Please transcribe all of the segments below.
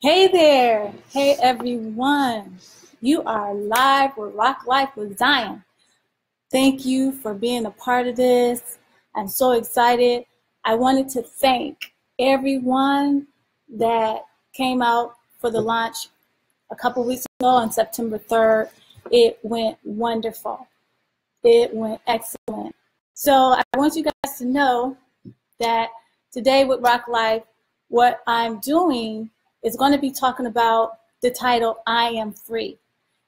Hey there. Hey, everyone. You are live with Rock Life with Zion. Thank you for being a part of this. I'm so excited. I wanted to thank everyone that came out for the launch a couple weeks ago on September 3rd. It went wonderful. It went excellent. So I want you guys to know that today with Rock Life, what I'm doing is going to be talking about the title, I Am Free.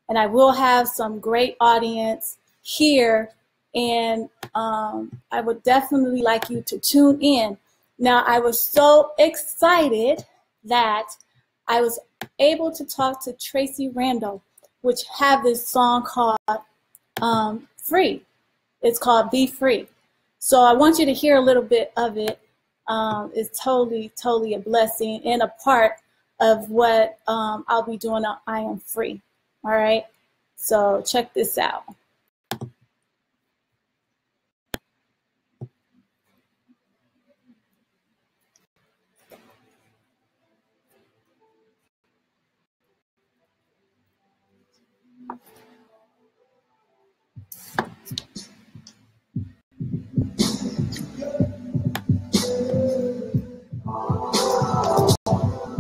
And I will have some great audience here, and I would definitely like you to tune in. Now, I was so excited that I was able to talk to Tracy Randall, which have this song called Free. It's called Be Free. So I want you to hear a little bit of it. It's totally a blessing and a part of what I'll be doing on I Am Free. All right, so check this out.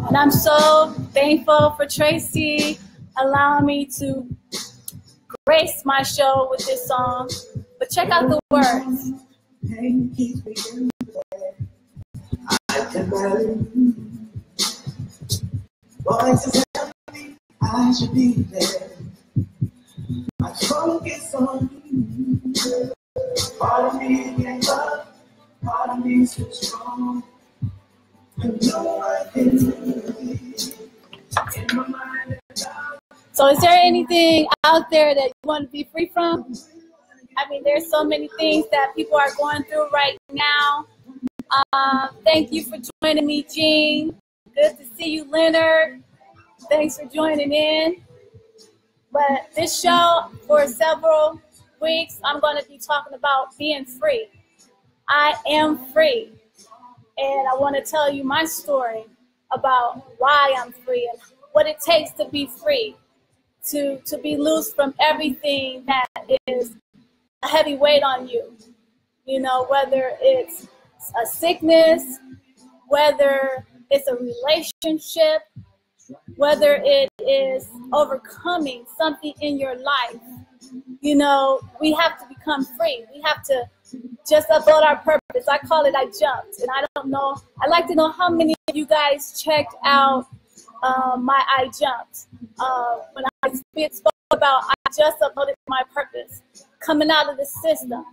And I'm so thankful for Tracy allowing me to grace my show with this song. But check out the words. Voices tell me I should be there. My focus on you. Part of me gave up, part of me so strong. So is there anything out there that you want to be free from? I mean, there's so many things that people are going through right now. Thank you for joining me, Jean. Good to see you, Leonard. Thanks for joining in. But this show, for several weeks, I'm going to be talking about being free. I am free. And I want to tell you my story about why I'm free and what it takes to be free, to be loose from everything that is a heavy weight on you. You know, whether it's a sickness, whether it's a relationship, whether it is overcoming something in your life. You know, we have to become free. We have to just about our purpose. I call it I Jumped. And I don't know, I'd like to know how many of you guys checked out my I Jumped. When I spoke about I just about my purpose, coming out of the system,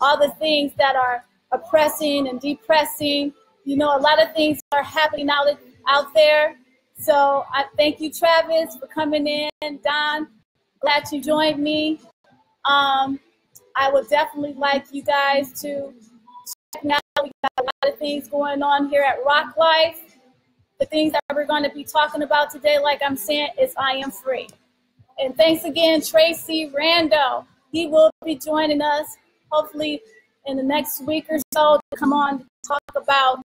all the things that are oppressing and depressing. You know, a lot of things are happening out there. So I thank you, Travis, for coming in. Don, glad you joined me. I would definitely like you guys to check now. We got a lot of things going on here at Rock Life. The things that we're going to be talking about today, like I'm saying, is I Am Free. And thanks again, Tracy Randall. He will be joining us hopefully in the next week or so to come on to talk about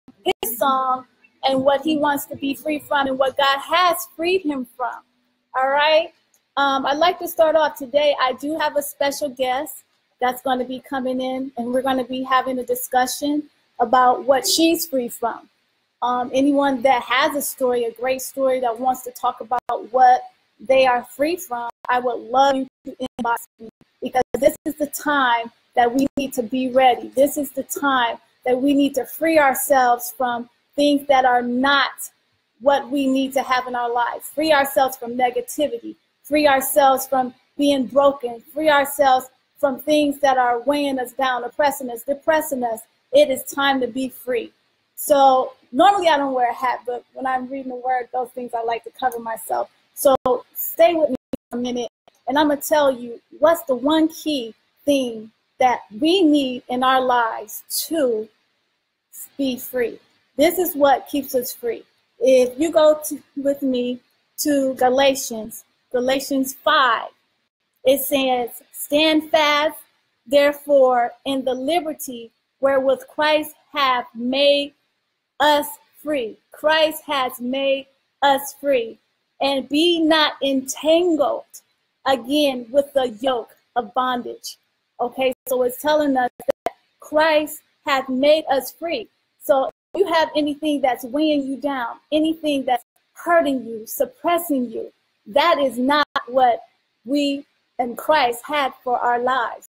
his song and what he wants to be free from and what God has freed him from. All right. I'd like to start off today. I do have a special guest that's going to be coming in, and we're going to be having a discussion about what she's free from. Anyone that has a story, a great story, that wants to talk about what they are free from, I would love you to inbox me, because this is the time that we need to be ready. This is the time that we need to free ourselves from things that are not what we need to have in our lives. Free ourselves from negativity. Free ourselves from being broken. Free ourselves from things that are weighing us down, oppressing us, depressing us. It is time to be free. So normally I don't wear a hat, but when I'm reading the word, those things I like to cover myself. So stay with me for a minute, and I'm going to tell you what's the one key thing that we need in our lives to be free. This is what keeps us free. If you go with me to Galatians 5, it says, "Stand fast, therefore, in the liberty wherewith Christ hath made us free." Christ has made us free, and be not entangled again with the yoke of bondage. Okay, so it's telling us that Christ hath made us free. So if you have anything that's weighing you down, anything that's hurting you, suppressing you, that is not what we and Christ had for our lives.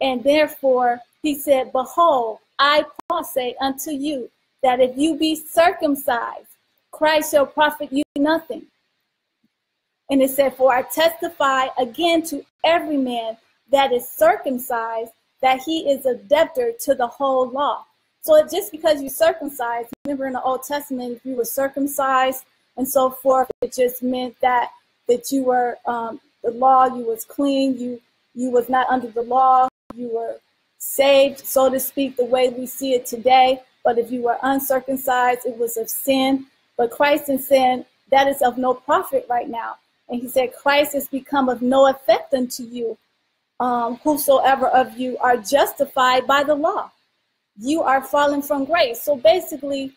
And therefore, he said, behold, I Paul say unto you, that if you be circumcised, Christ shall profit you nothing. And it said, for I testify again to every man that is circumcised, that he is a debtor to the whole law. So just because you circumcised, remember in the Old Testament, if you were circumcised and so forth, it just meant that you were the law, you was clean, you was not under the law, you were saved, so to speak, the way we see it today. But if you were uncircumcised, it was of sin. But Christ in sin, that is of no profit right now. And he said, Christ has become of no effect unto you, whosoever of you are justified by the law. You are fallen from grace. So basically,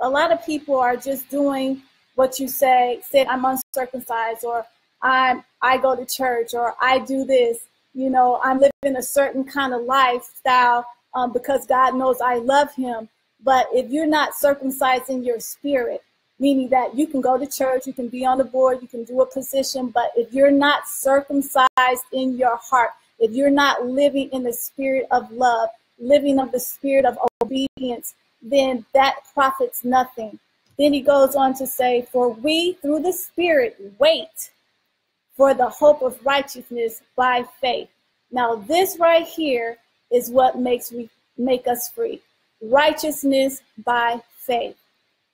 a lot of people are just doing what you say, I'm uncircumcised, or I go to church, or I do this. You know, I'm living a certain kind of lifestyle because God knows I love him. But if you're not circumcised in your spirit, meaning that you can go to church, you can be on the board, you can do a position, but if you're not circumcised in your heart, if you're not living in the spirit of love, living of the spirit of obedience, then that profits nothing. Then he goes on to say, for we through the Spirit wait for the hope of righteousness by faith. Now this right here is what make us free. Righteousness by faith.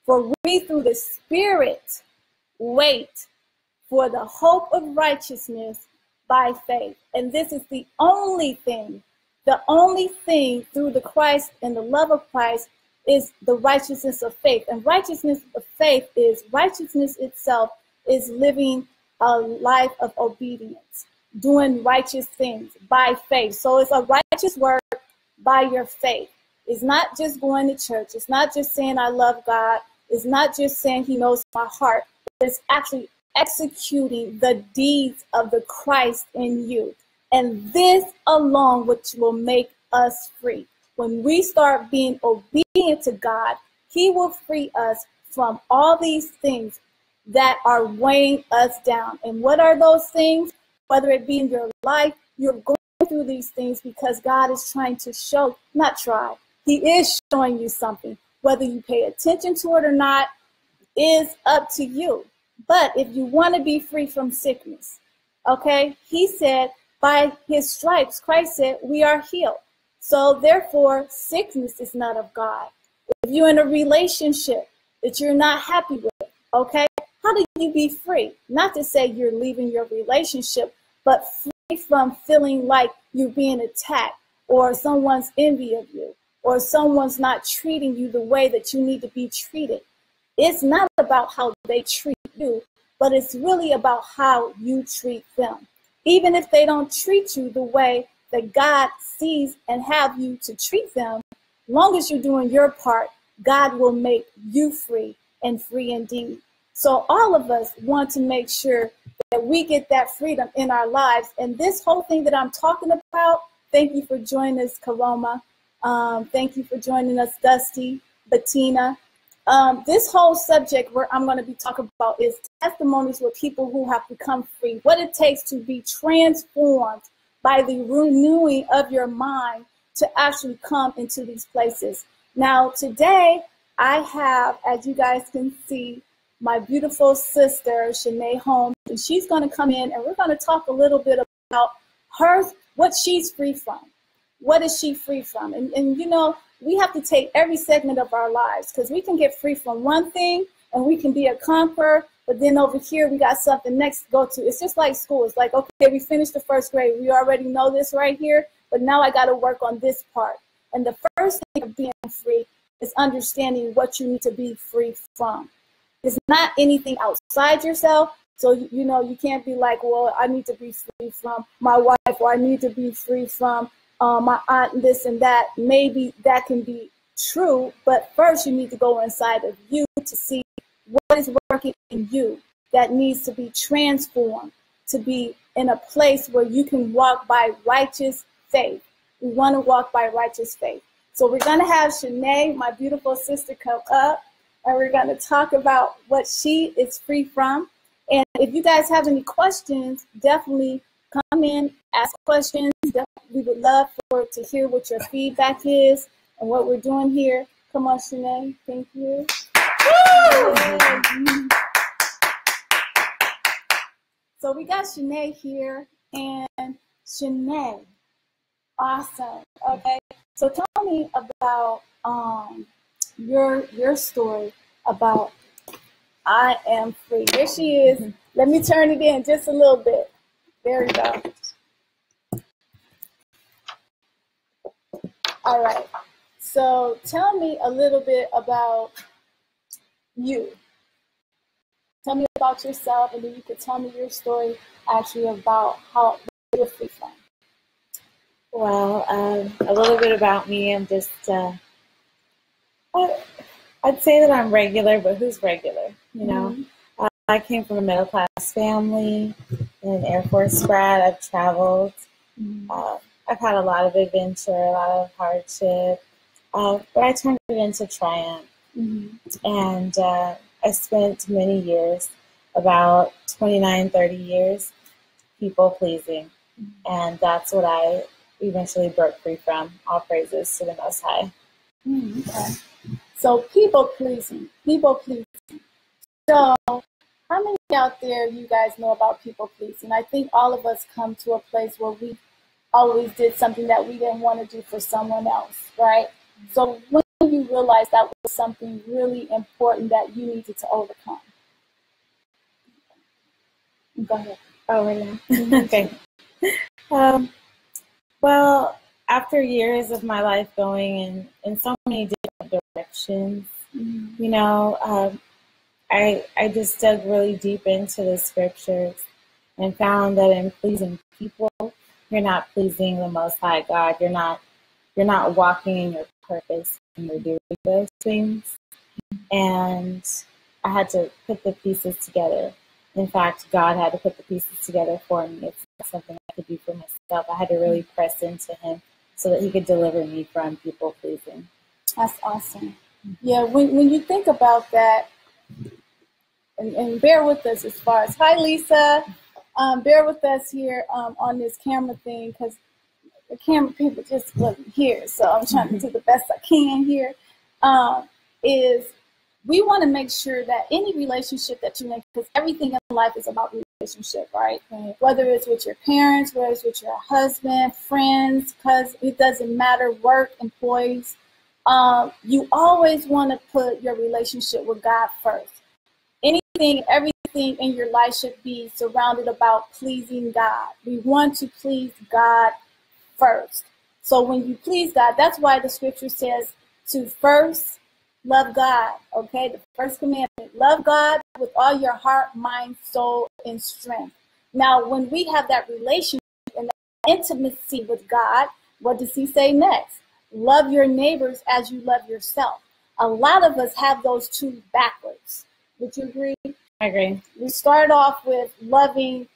For we through the Spirit wait for the hope of righteousness by faith. And this is the only thing through the Christ and the love of Christ is the righteousness of faith. And righteousness of faith is righteousness itself is living a life of obedience, doing righteous things by faith. So it's a righteous work by your faith. It's not just going to church. It's not just saying I love God. It's not just saying he knows my heart. It's actually executing the deeds of the Christ in you. And this alone which will make us free. When we start being obedient to God, he will free us from all these things that are weighing us down. And what are those things? Whether it be in your life, you're going through these things because God is trying to show, not try, he is showing you something. Whether you pay attention to it or not is up to you. But if you want to be free from sickness, okay, he said, by his stripes, Christ said, we are healed. So therefore, sickness is not of God. If you're in a relationship that you're not happy with, okay, how do you be free? Not to say you're leaving your relationship, but free from feeling like you're being attacked or someone's envy of you or someone's not treating you the way that you need to be treated. It's not about how they treat you, but it's really about how you treat them. Even if they don't treat you the way that God sees and have you to treat them, long as you're doing your part, God will make you free and free indeed. So all of us want to make sure that we get that freedom in our lives. And this whole thing that I'm talking about, thank you for joining us, Karoma. Thank you for joining us, Dusty, Bettina. This whole subject where I'm going to be talking about is testimonies with people who have become free. What it takes to be transformed by the renewing of your mind to actually come into these places. Now today I have, as you guys can see, my beautiful sister, Shanae Helms, and she's going to come in and we're going to talk a little bit about her, what she's free from. What is she free from? And you know, we have to take every segment of our lives because we can get free from one thing and we can be a conqueror, but then over here we got something next to go to. It's just like school. It's like, okay, we finished the first grade. We already know this right here, but now I got to work on this part. And the first thing of being free is understanding what you need to be free from. It's not anything outside yourself. So, you know, you can't be like, well, I need to be free from my wife, or I need to be free from my aunt and this and that. Maybe that can be true, but first you need to go inside of you to see what is working in you that needs to be transformed, to be in a place where you can walk by righteous faith. We want to walk by righteous faith. So we're going to have Shanae, my beautiful sister, come up, and we're going to talk about what she is free from. And if you guys have any questions, definitely come in, ask questions. We would love for to hear what your feedback is and what we're doing here. Come on, Shanae. Thank you. Woo! So we got Shanae here, and Shanae, awesome. Okay, so tell me about your story about I am free. There she is. Let me turn it in just a little bit. There we go. All right. So tell me a little bit about you. Tell me about yourself, and then you could tell me your story actually about how you're free from. Well, a little bit about me. I'm just, I'd say that I'm regular, but who's regular, you know? Mm-hmm. I came from a middle-class family, an Air Force grad. I've traveled. Mm-hmm. I've had a lot of adventure, a lot of hardship, but I turned it into triumph. Mm-hmm. And I spent many years, about 29, 30 years, people pleasing. Mm-hmm. And that's what I eventually broke free from. All praises to the Most High. Mm-hmm. Okay. So people pleasing, people pleasing. So how many out there you guys know about people pleasing? I think all of us come to a place where we always did something that we didn't want to do for someone else, right? Mm-hmm. So when you realize that was something really important that you needed to overcome? Go ahead. Oh, right now. Okay. Well, after years of my life going in so many different directions, mm-hmm. you know, I just dug really deep into the scriptures and found that in pleasing people, you're not pleasing the Most High God. You're not walking in your purpose when you're doing those things. And I had to put the pieces together. In fact, God had to put the pieces together for me. It's not something I could do for myself. I had to really press into Him so that He could deliver me from people pleasing. That's awesome. Yeah, when you think about that, and bear with us as far as, hi, Lisa. Bear with us here on this camera thing, because the camera people just wasn't here, so I'm trying to do the best I can here, is we want to make sure that any relationship that you make, because everything in life is about relationship, right? Right. Whether it's with your parents, whether it's with your husband, friends, because it doesn't matter, work, employees, you always want to put your relationship with God first. Anything, everything in your life should be surrounded about pleasing God. We want to please God first. So when you please God, that's why the scripture says to first love God, okay? The first commandment, love God with all your heart, mind, soul, and strength. Now, when we have that relationship and that intimacy with God, what does He say next? Love your neighbors as you love yourself. A lot of us have those two backwards. Would you agree? I agree. We start off with loving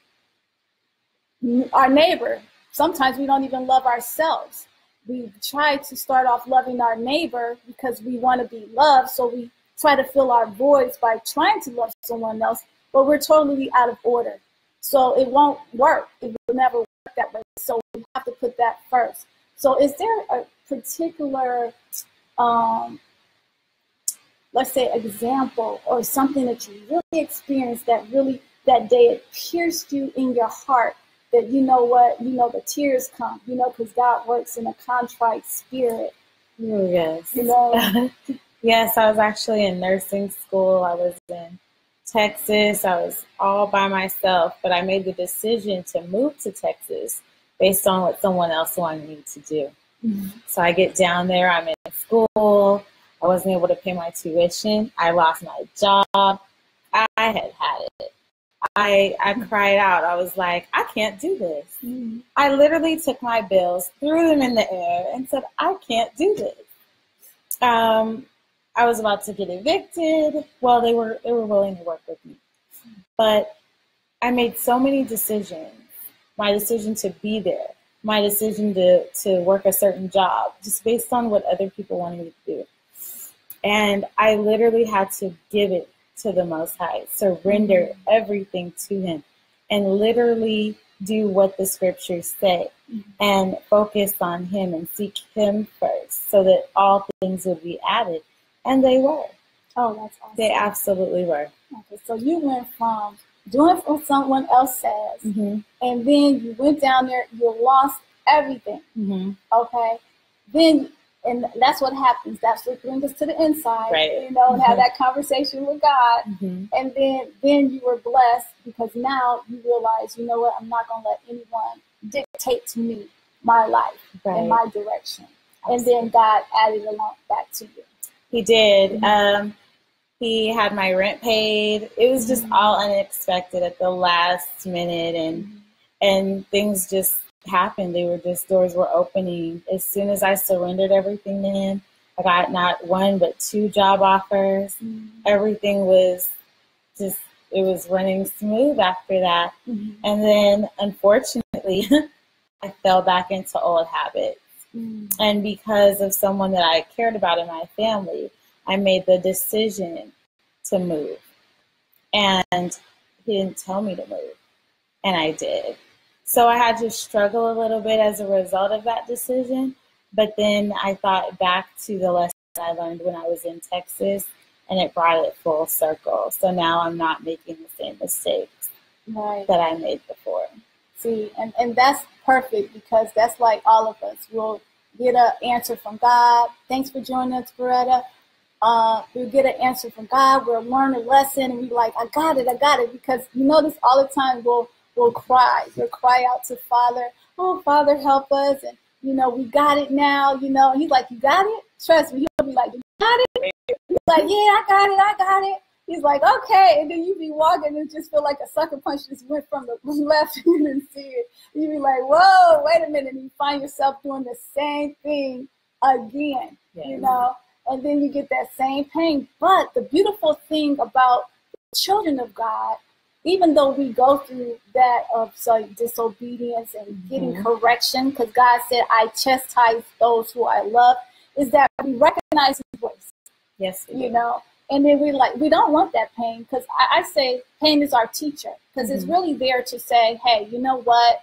our neighbor. Sometimes we don't even love ourselves. We try to start off loving our neighbor because we want to be loved, so we try to fill our voids by trying to love someone else, but we're totally out of order. So it won't work. It will never work that way. So we have to put that first. So is there a particular let's say example or something that you really experienced that really that day it pierced you in your heart, that you know what, you know the tears come, you know, because God works in a contrite spirit. Oh, yes. You know? Yes, I was actually in nursing school. I was in Texas. I was all by myself, but I made the decision to move to Texas based on what someone else wanted me to do. Mm-hmm. So I get down there, I'm in school. I wasn't able to pay my tuition. I lost my job. I had it. I cried out. I was like, I can't do this. Mm-hmm. I literally took my bills, threw them in the air, and said, I can't do this. I was about to get evicted. Well, they were willing to work with me. But I made so many decisions. My decision to be there, my decision to work a certain job, just based on what other people wanted me to do. And I literally had to give it to the Most High, surrender everything to Him, and literally do what the scriptures say and focus on Him and seek Him first so that all things would be added. And they were. Oh, that's awesome. They absolutely were. Okay, so you went from doing what someone else says, and then you went down there, you lost everything, okay? Then, and that's what happens. That's what brings us to the inside, you know, and have that conversation with God. And then you were blessed because now you realize, you know what, I'm not going to let anyone dictate to me my life and my direction. Absolutely. And then God added a lot back to you. He did. He had my rent paid. It was just all unexpected at the last minute, and things just happened. They were just, doors were opening. As soon as I surrendered everything in, I got not one but two job offers. Everything was just, it was running smooth after that. And then, unfortunately, I fell back into old habits. And because of someone that I cared about in my family, I made the decision to move. And he didn't tell me to move, and I did. So I had to struggle a little bit as a result of that decision. But then I thought back to the lesson I learned when I was in Texas, and it brought it full circle. So now I'm not making the same mistakes that I made before. See, and that's perfect, because that's like all of us. We'll get an answer from God. Thanks for joining us, Beretta. We'll get an answer from God. We'll learn a lesson, and we'll be like, I got it. Because you notice all the time we'll cry. We'll cry out to Father. Oh, Father, help us. And, you know, we got it now. You know, and He's like, you got it? Trust me. He'll be like, you got it? He's like, yeah, I got it. He's like, okay, and then you be walking and just feel like a sucker punch just went from the left and you didn't see it. You be like, whoa, wait a minute, and you find yourself doing the same thing again, you know, and then you get that same pain. But the beautiful thing about the children of God, even though we go through that of disobedience and getting correction, because God said, I chastise those who I love, is that we recognize His voice. Yes, you know. And then we're like, we don't want that pain, because I say pain is our teacher, because it's really there to say, hey, you know what?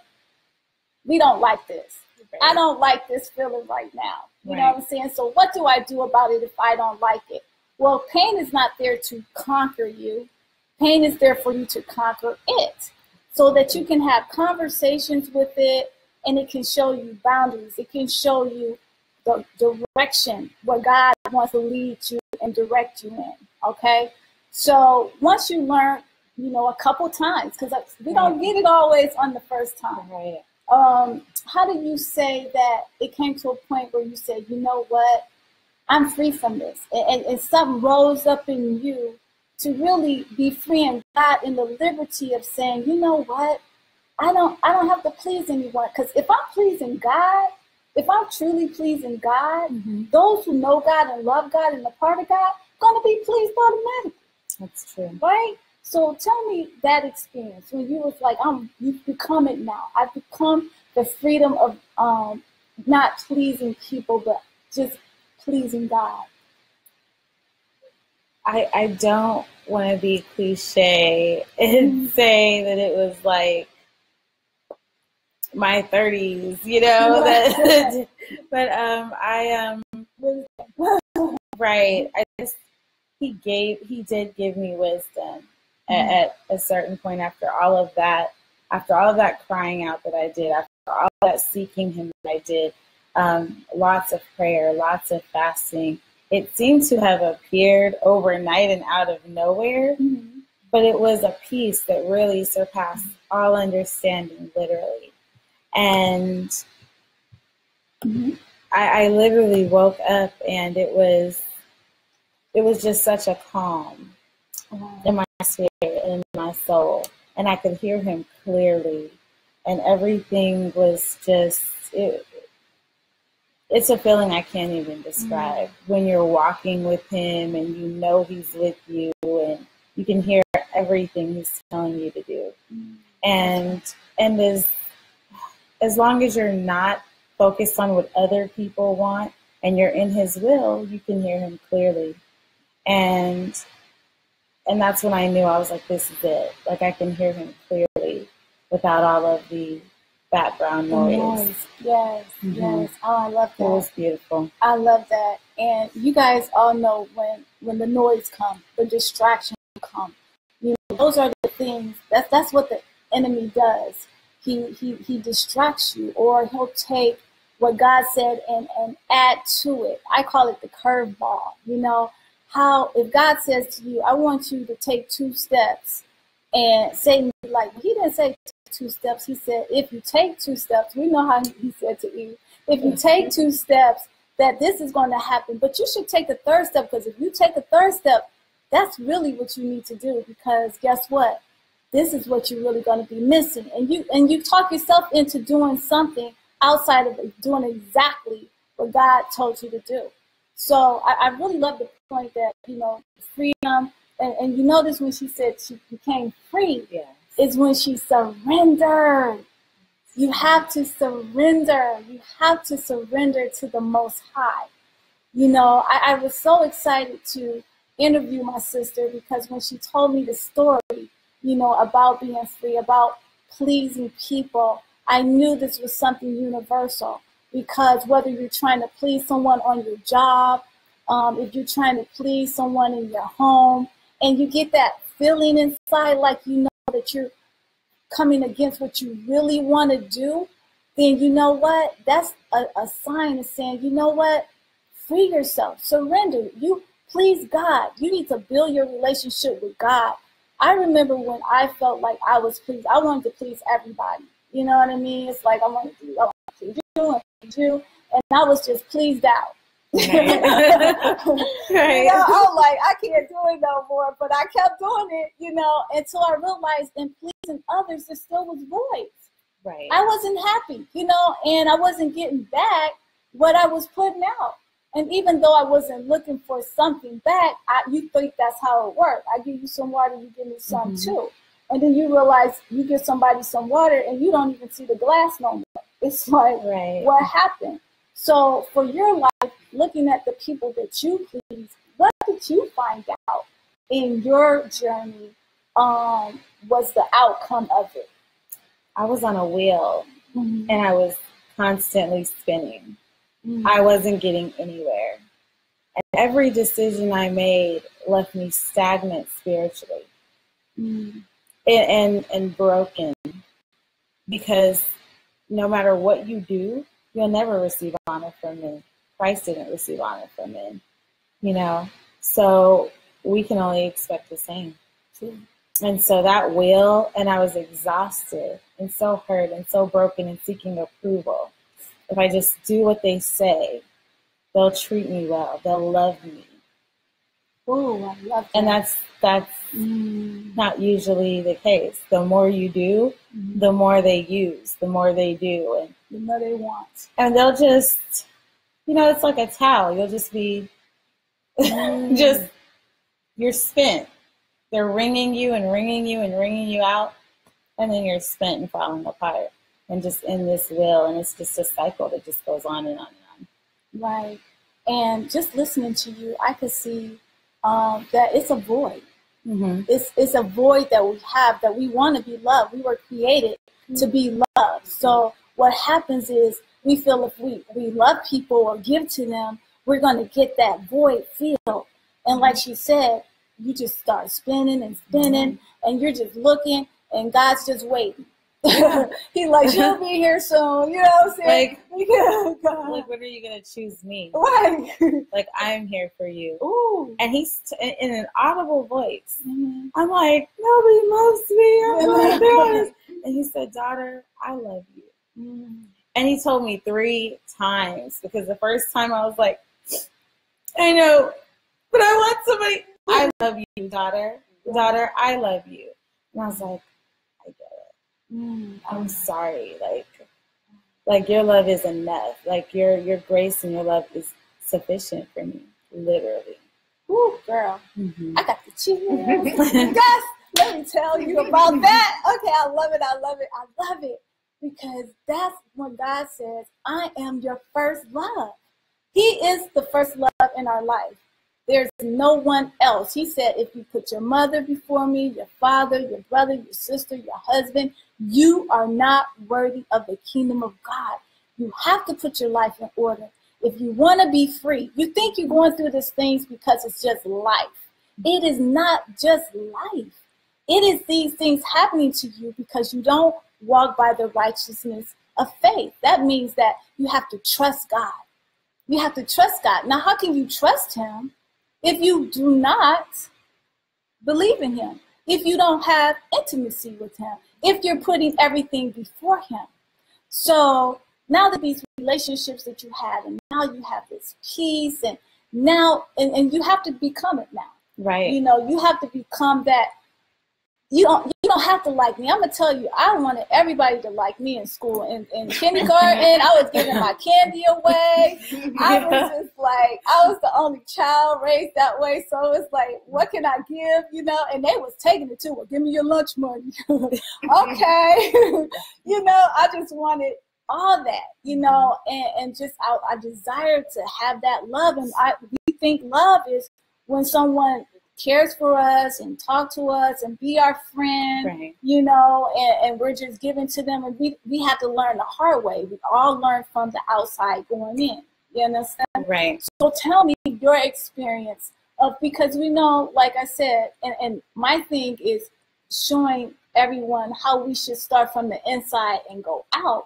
We don't like this. Right. I don't like this feeling right now. You know what I'm saying? So what do I do about it if I don't like it? Well, pain is not there to conquer you. Pain is there for you to conquer it, so that you can have conversations with it, and it can show you boundaries. It can show you the direction where God wants to lead you and direct you in, okay? So once you learn, you know, a couple times, because we don't get it always on the first time. How do you say that it came to a point where you said, you know what, I'm free from this? And something rose up in you to really be free and God in the liberty of saying, you know what, I don't have to please anyone, because if I'm pleasing God, if I'm truly pleasing God, those who know God and love God and are part of God are going to be pleased automatically. That's true. Right? So tell me that experience when you was like, you've become it now. I've become the freedom of not pleasing people, but just pleasing God. I don't want to be cliche and say that it was like my 30s, you know, that, but he did give me wisdom at a certain point after all of that crying out that I did, after all that seeking Him that I did, lots of prayer, lots of fasting. It seemed to have appeared overnight and out of nowhere, but it was a peace that really surpassed all understanding, literally. And I literally woke up, and it was just such a calm in my spirit and in my soul, and I could hear Him clearly, and everything was just, it, it's a feeling I can't even describe. Mm-hmm. When you're walking with him and you know he's with you and you can hear everything he's telling you to do. Mm-hmm. And as long as you're not focused on what other people want and you're in his will, you can hear him clearly. And that's when I knew, I was like, this is it. Like, I can hear him clearly without all of the background noise. Yes, yes, mm-hmm. yes. Oh, I love that. It was beautiful. I love that. And you guys all know when the noise comes, the distraction comes. You know, those are the things. That's what the enemy does. He distracts you, or he'll take what God said and add to it. I call it the curveball. You know, how if God says to you, I want you to take 2 steps, and Satan, like, he didn't say 2 steps. He said, if you take 2 steps, we know how he said to Eve, if you take 2 steps, that this is going to happen, but you should take the 3rd step, because if you take the 3rd step, that's really what you need to do, because guess what? This is what you're really going to be missing. And you talk yourself into doing something outside of doing exactly what God told you to do. So I really love the point that, you know, freedom, and you notice when she said she became free, yes. is when she surrendered. You have to surrender. You have to surrender to the Most High. You know, I was so excited to interview my sister, because when she told me the story, you know, about being free, about pleasing people, I knew this was something universal, because whether you're trying to please someone on your job, if you're trying to please someone in your home, and you get that feeling inside, like, you know, that you're coming against what you really want to do, then you know what? That's a sign of saying, you know what? Free yourself. Surrender. You please God. You need to build your relationship with God. I remember when I felt like I was pleased. I wanted to please everybody. You know what I mean? It's like, I want to please you and you. And I was just pleased out. Right. You know, I was like, I can't do it no more. But I kept doing it, you know, until I realized in pleasing others, there still was voids. Right. I wasn't happy, you know, and I wasn't getting back what I was putting out. And even though I wasn't looking for something back, you think that's how it worked. I give you some water, you give me some mm-hmm. too. And then you realize you give somebody some water and you don't even see the glass no more. It's like, right. What happened? So for your life, looking at the people that you please, what did you find out in your journey was the outcome of it? I was on a wheel mm-hmm. and I was constantly spinning. Mm-hmm. I wasn't getting anywhere. And every decision I made left me stagnant spiritually mm-hmm. and broken, because no matter what you do, you'll never receive honor from men. Christ didn't receive honor from men, you know? So we can only expect the same. Mm-hmm. And so that will, and I was exhausted and so hurt and so broken and seeking approval. If I just do what they say, they'll treat me well. They'll love me. Oh, I love that. And that's not usually the case. The more you do, mm-hmm. the more they use, the more they do. And the more they want. And they'll just, you know, it's like a towel. You'll just be, you're spent. They're wringing you and wringing you and wringing you out. And then you're spent and falling apart. And just in this will, and it's just a cycle that just goes on and on and on. Right, and just listening to you, I could see that it's a void. Mm-hmm. It's a void that we have, that we want to be loved. We were created mm-hmm. to be loved. So what happens is we feel if we love people or give to them, we're going to get that void filled. And like she said, you just start spinning and spinning, mm-hmm. and you're just looking, and God's just waiting. He like, you'll be here soon, you know what I'm saying? Like, when are you gonna choose me? Right. Like, I'm here for you. Ooh. And he's in an audible voice. Mm-hmm. I'm like, nobody loves me. I'm like, and he said, daughter, I love you. Mm-hmm. And he told me 3 times, because the first time I was like, I know, but I want somebody. I love you, daughter. Yeah. Daughter, I love you. And I was like, I'm sorry, like, Like, your love is enough. Like, your grace and your love is sufficient for me, literally. Ooh, girl. Mm-hmm. I got the chills. Yes, let me tell you about that. Okay, I love it, I love it, I love it. Because that's when God says, I am your first love. He is the first love in our life. There's no one else. He said, if you put your mother before me, your father, your brother, your sister, your husband, you are not worthy of the kingdom of God. You have to put your life in order. If you want to be free, you think you're going through these things because it's just life. It is not just life. It is these things happening to you because you don't walk by the righteousness of faith. That means that you have to trust God. You have to trust God. Now, how can you trust him if you do not believe in him, if you don't have intimacy with him, if you're putting everything before him? So now that these relationships that you had, and now you have this peace, and now, and you have to become it now. Right. You know, you have to become that. You don't have to like me. I'm going to tell you, I wanted everybody to like me in school. In kindergarten, I was giving my candy away. I was the only child raised that way. So it's like, what can I give, you know? And they was taking it to her. Give me your lunch money. Okay. You know, I just wanted all that, you know, and just I desired to have that love. And we think love is when someone cares for us and talk to us and be our friend, right, you know, and we're just giving to them. And we have to learn the hard way. We all learn from the outside going in, you understand? Right. So tell me your experience of, because we know, like I said, and my thing is showing everyone how we should start from the inside and go out.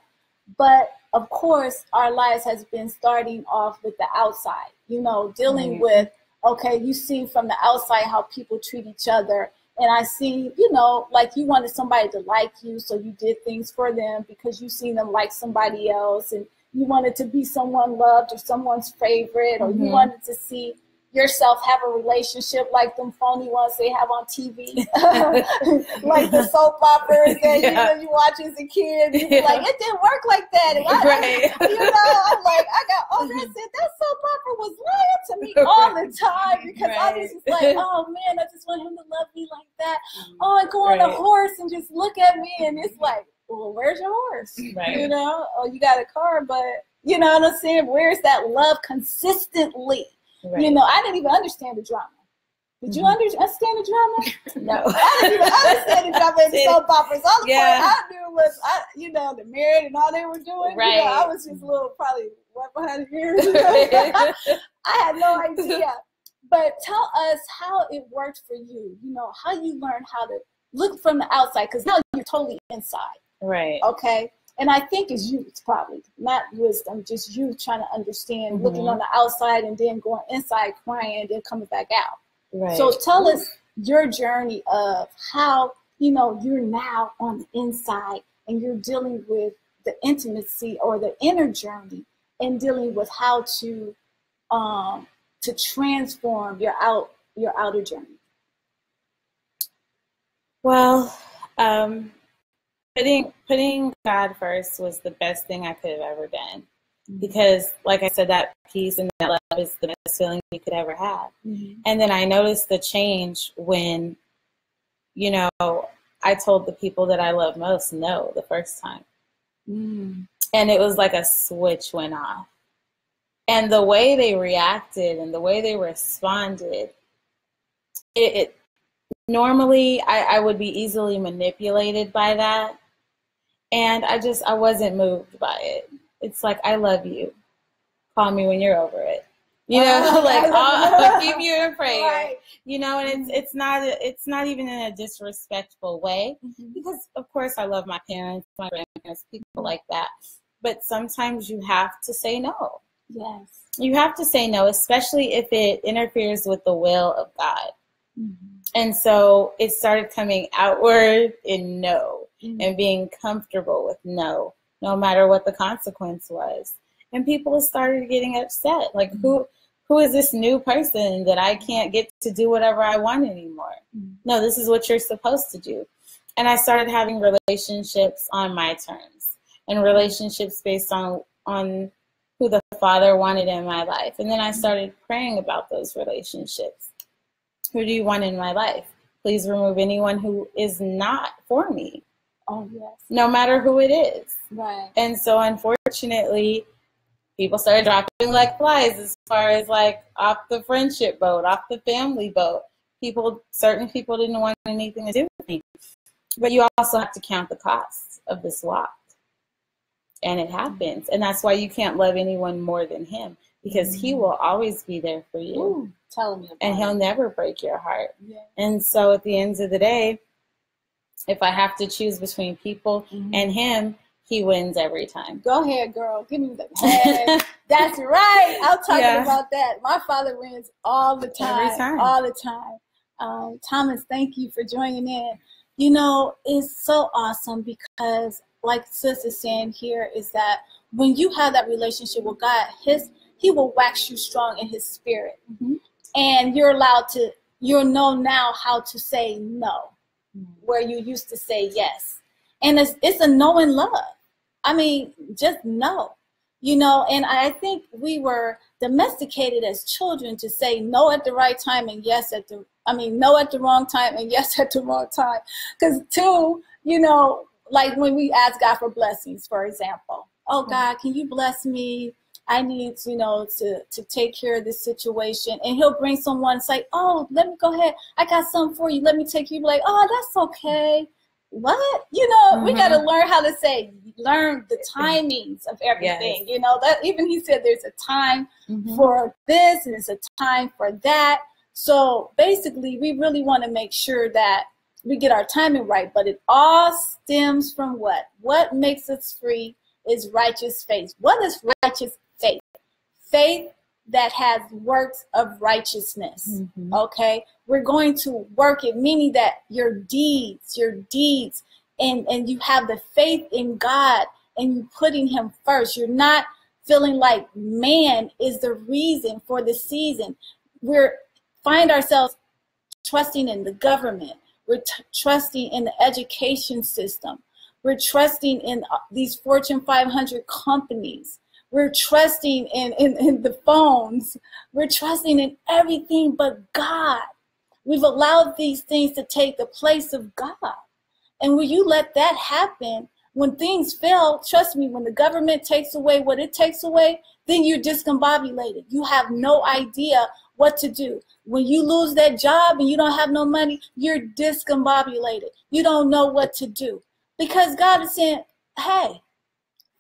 But of course, our lives has been starting off with the outside, you know, dealing with, okay, you see from the outside how people treat each other. And I see, you know, like you wanted somebody to like you, so you did things for them because you seen them like somebody else, and you wanted to be someone loved or someone's favorite, or you wanted to see yourself have a relationship like them phony ones they have on TV, like the soap operas that you watch as a kid. You be like, it didn't work like that. And you know, I'm like, I got older and said, that soap opera was lying to me all the time, because I was just like, oh man, I just want him to love me like that. Oh, I go on a horse and just look at me, and it's like, well, where's your horse? Right. You know, oh, you got a car, but you know what I'm saying? Where's that love consistently? Right. You know, I didn't even understand the drama. Did you understand the drama? No. I didn't even understand the drama in the soap operas. All the part I knew was, you know, the married and all they were doing. Right. You know, I was just a little probably right behind the ears. You know? I had no idea. But tell us how it worked for you. You know, how you learned how to look from the outside, because now you're totally inside. Right. Okay. And I think it's youth, probably, not wisdom, just youth trying to understand, looking on the outside and then going inside crying and then coming back out. Right. So tell us your journey of how, you know, you're now on the inside and you're dealing with the intimacy or the inner journey and dealing with how to transform your outer journey. Well, Putting God first was the best thing I could have ever done, because, like I said, that peace and that love is the best feeling you could ever have. And then I noticed the change when, you know, I told the people that I love most no the first time. And it was like a switch went off. And the way they reacted and the way they responded, it normally I would be easily manipulated by that. And I wasn't moved by it. It's like, I love you. Call me when you're over it. You know, like, I'll keep you in prayer. Right. You know, and it's not even in a disrespectful way, because of course I love my parents, my grandparents, people like that. But sometimes you have to say no. Yes. You have to say no, especially if it interferes with the will of God. And so it started coming outward in no. And being comfortable with no matter what the consequence was. And people started getting upset. Like, who is this new person that I can't get to do whatever I want anymore? No, this is what you're supposed to do. And I started having relationships on my terms. and relationships based on who the Father wanted in my life. And then I started praying about those relationships. Who do you want in my life? Please remove anyone who is not for me. Oh, yes. No matter who it is. Right. And so unfortunately, people started dropping like flies as far as like off the friendship boat, off the family boat. Certain people didn't want anything to do with me. But you also have to count the cost of this walk. And it happens. And that's why you can't love anyone more than him, because he will always be there for you. Ooh, tell me about it. And he'll never break your heart. Yeah. And so at the end of the day, if I have to choose between people and him, he wins every time. Go ahead, girl. Give me the bag. That's right. I'll talk about that. My father wins all the time. Every time. All the time. Thomas, thank you for joining in. You know, it's so awesome because like Sis is saying here, is that when you have that relationship with God, He will wax you strong in His Spirit. Mm-hmm. And you'll know now how to say no, where you used to say yes. And it's a no in love. I mean, just no. You know, and I think we were domesticated as children to say no at the right time and yes at the, I mean, no at the wrong time and yes at the wrong time. Because you know, like when we ask God for blessings, for example, oh God, can you bless me? I need, you know, to take care of this situation. And he'll bring someone and say, oh, let me go ahead. I got something for you. Let me take you. Like, oh, that's okay. What? You know, we got to learn how to learn the timings of everything. Yes. You know, that even he said there's a time for this and there's a time for that. So basically, we really want to make sure that we get our timing right. But it all stems from what? What makes us free is righteous faith. What is righteous faith? Faith that has works of righteousness, okay? We're going to work it, meaning that your deeds, and you have the faith in God and you putting him first. You're not feeling like man is the reason for the season. We're find ourselves trusting in the government. We're trusting in the education system. We're trusting in these Fortune 500 companies. We're trusting in the phones. We're trusting in everything but God. We've allowed these things to take the place of God. And when you let that happen, when things fail, trust me, when the government takes away what it takes away, then you're discombobulated. You have no idea what to do. When you lose that job and you don't have no money, you're discombobulated. You don't know what to do. Because God is saying, hey,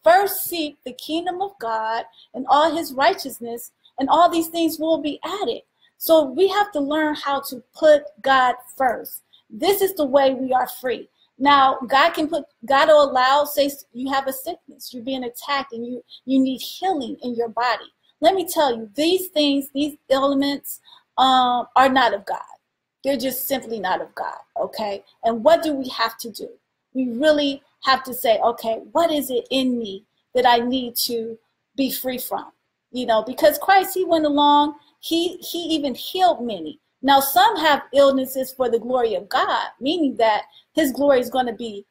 first seek the kingdom of God and all his righteousness, and all these things will be added. So we have to learn how to put God first. This is the way we are free. Now, God will allow, say you have a sickness, you're being attacked, and you need healing in your body. Let me tell you, these things, these ailments are not of God. They're just simply not of God, okay? And what do we have to do? We really have to say, okay, what is it in me that I need to be free from? You know, because Christ, he went along, he even healed many. Now, some have illnesses for the glory of God, meaning that his glory is going to be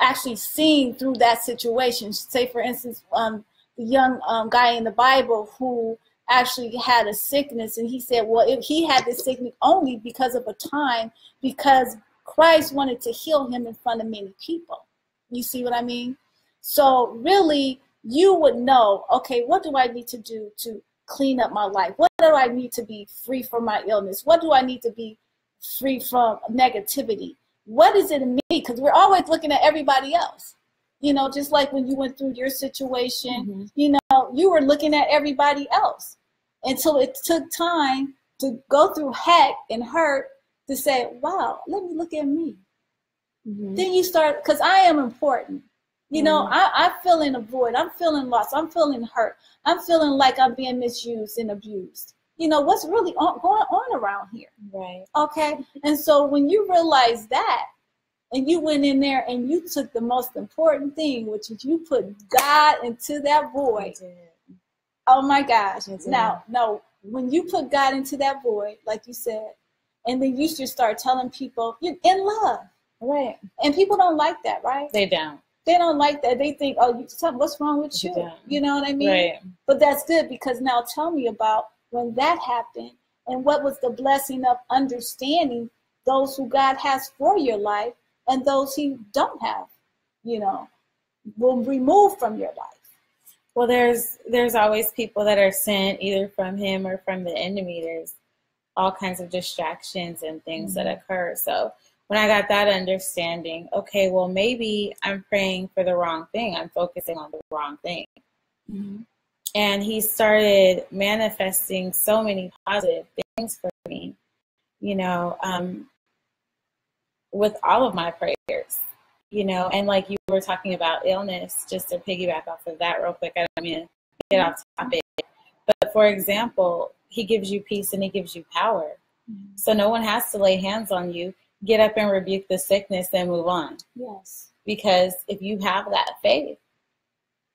actually seen through that situation. Say, for instance, the young guy in the Bible who actually had a sickness, and he said, well, if he had this sickness only because of a time, because Christ wanted to heal him in front of many people. You see what I mean? So really, you would know, okay, what do I need to do to clean up my life? What do I need to be free from my illness? What do I need to be free from negativity? What is it in me? Because we're always looking at everybody else. You know, just like when you went through your situation, you know, you were looking at everybody else until it took time to go through heck and hurt to say, wow, let me look at me. Then you start, because I am important. You know, I'm feeling a void. I'm feeling lost. I'm feeling hurt. I'm feeling like I'm being misused and abused. You know, what's really going on around here? Right. Okay. And so when you realize that, and you went in there and you took the most important thing, which is you put God into that void. Oh, my gosh. Now, when you put God into that void, like you said, and then you should start telling people you're in love. Right. And people don't like that, right? They don't. they don't like that. They think, oh, what's wrong with you? Yeah. You know what I mean? Right. But that's good, because now tell me about when that happened and what was the blessing of understanding those who God has for your life and those he don't have, you know, will remove from your life. Well, there's always people that are sent either from him or from the enemy. There's all kinds of distractions and things mm-hmm. that occur. So when I got that understanding, okay, well, maybe I'm praying for the wrong thing. I'm focusing on the wrong thing. Mm-hmm. And he started manifesting so many positive things for me, you know, with all of my prayers, you know. And like you were talking about illness, just to piggyback off of that real quick, I don't mean to get off topic. But for example, he gives you peace and he gives you power. Mm-hmm. So no one has to lay hands on you. Get up and rebuke the sickness and move on. Yes. Because if you have that faith,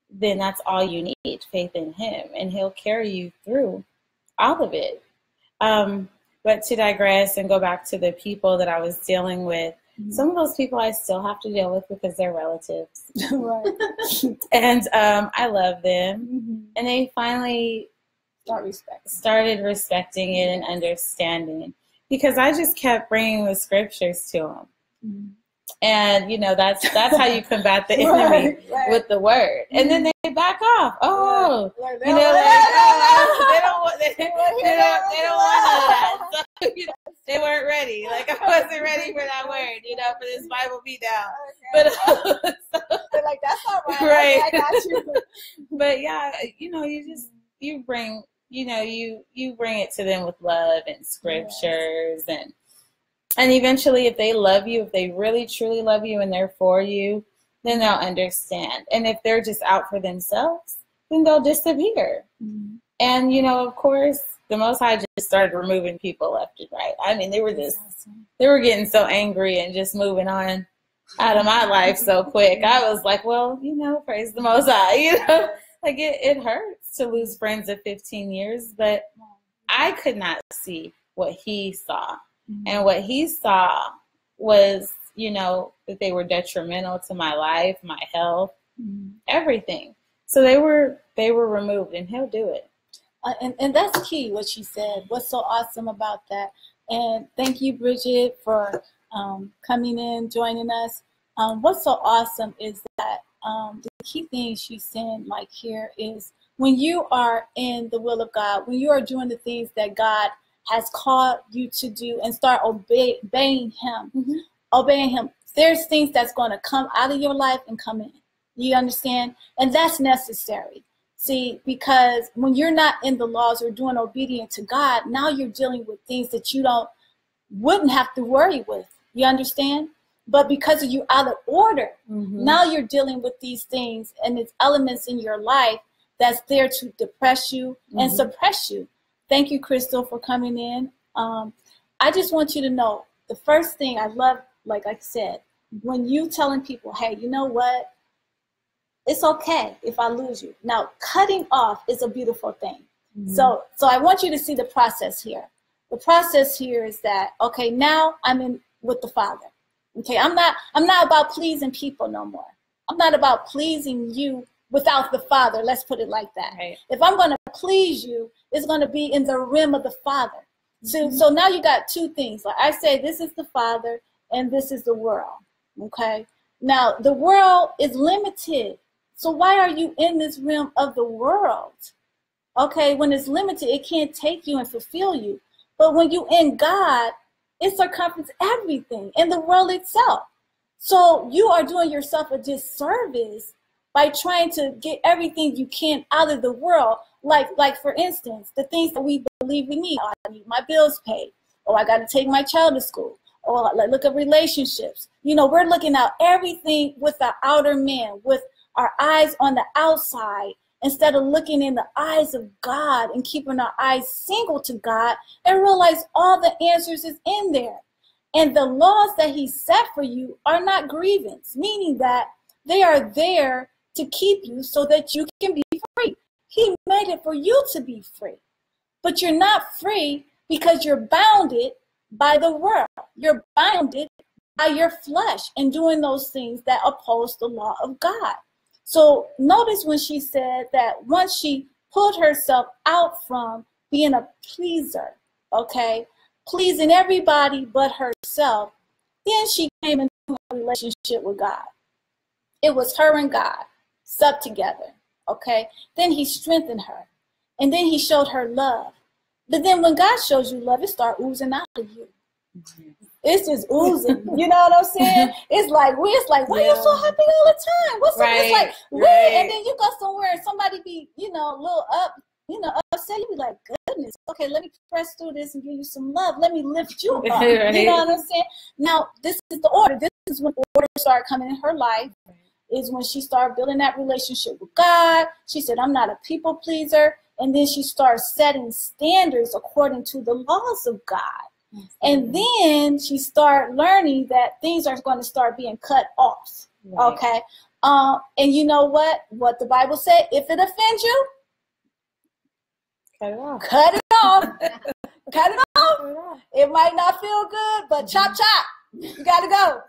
then that's all you need, faith in him, and he'll carry you through all of it. But to digress and go back to the people that I was dealing with, mm-hmm. some of those people I still have to deal with because they're relatives. Right. And I love them. Mm-hmm. And they finally started respecting it and understanding it. Because I just kept bringing the scriptures to him. Mm-hmm. And, you know, that's how you combat the enemy right. with the word. Mm-hmm. And then they back off. Oh, right. Like, you know, they don't want that. So, you know, they weren't ready. Like, I wasn't ready for that word, you know, for this Bible be down. Okay. But they're like, that's all right. Right. I got you. But, yeah, you know, you bring it to them with love and scriptures. Yes. And eventually, if they love you, if they really, truly love you and they're for you, then they'll understand. And if they're just out for themselves, then they'll disappear. Mm-hmm. And, you know, of course, the Most High just started removing people left and right. I mean, they were getting so angry and just moving on out of my life so quick. I was like, well, you know, praise the Most High, you know. Like, it hurts to lose friends of 15 years, but I could not see what he saw. Mm-hmm. And what he saw was, you know, that they were detrimental to my life, my health, mm-hmm. everything. So they were removed, and he'll do it. And that's key, what she said. What's so awesome about that. And thank you, Bridget, for coming in, joining us. What's so awesome is that the key thing she's saying, like, here is when you are in the will of God, when you are doing the things that God has called you to do and start obeying him, mm-hmm. There's things that's going to come out of your life and come in. You understand? And that's necessary. See, because when you're not in the laws or doing obedient to God, now you're dealing with things that you wouldn't have to worry with. You understand? But because you're out of order, mm-hmm. now you're dealing with these things and it's elements in your life that's there to depress you mm-hmm. and suppress you. Thank you, Crystal, for coming in. I just want you to know, the first thing I love, like I said, when you telling people, hey, you know what? It's okay if I lose you. Now, cutting off is a beautiful thing. Mm-hmm. So I want you to see the process here. The process here is that, okay, now I'm in with the Father. Okay, I'm not about pleasing people no more. I'm not about pleasing you without the Father. Let's put it like that. Right. If I'm going to please you, it's going to be in the realm of the Father. So, mm-hmm. so now you got two things. Like I say, this is the Father and this is the world. Okay. Now the world is limited. So why are you in this realm of the world? Okay. When it's limited, it can't take you and fulfill you. But when you in God, it circumference everything and the world itself. So you are doing yourself a disservice by trying to get everything you can out of the world. Like for instance, the things that we believe we need. Oh, I need my bills paid. Oh, I got to take my child to school. Oh, look at relationships. You know, we're looking at everything with the outer man, with our eyes on the outside, instead of looking in the eyes of God and keeping our eyes single to God and realize all the answers is in there. And the laws that he set for you are not grievance, meaning that they are there to keep you so that you can be free. He made it for you to be free, but you're not free because you're bounded by the world. You're bounded by your flesh and doing those things that oppose the law of God. So notice when she said that once she pulled herself out from being a pleaser, okay, pleasing everybody but herself, then she came into a relationship with God. It was her and God stuck together, okay? Then he strengthened her, and then he showed her love. But then when God shows you love, it starts oozing out of you. It's just oozing, you know what I'm saying? It's like, why are you so happy all the time? What's up? It's like, and then you go somewhere and somebody be, you know, a little upset. You be like, goodness, okay, let me press through this and give you some love. Let me lift you up, you know what I'm saying? Now, this is the order. This is when the order started coming in her life, is when she started building that relationship with God. She said, I'm not a people pleaser. And then she starts setting standards according to the laws of God. And then she started learning that things are going to start being cut off. Okay. And you know what the Bible said? If it offends you, cut it off. Cut it off. Cut it off. It might not feel good, but chop, chop. You got to go.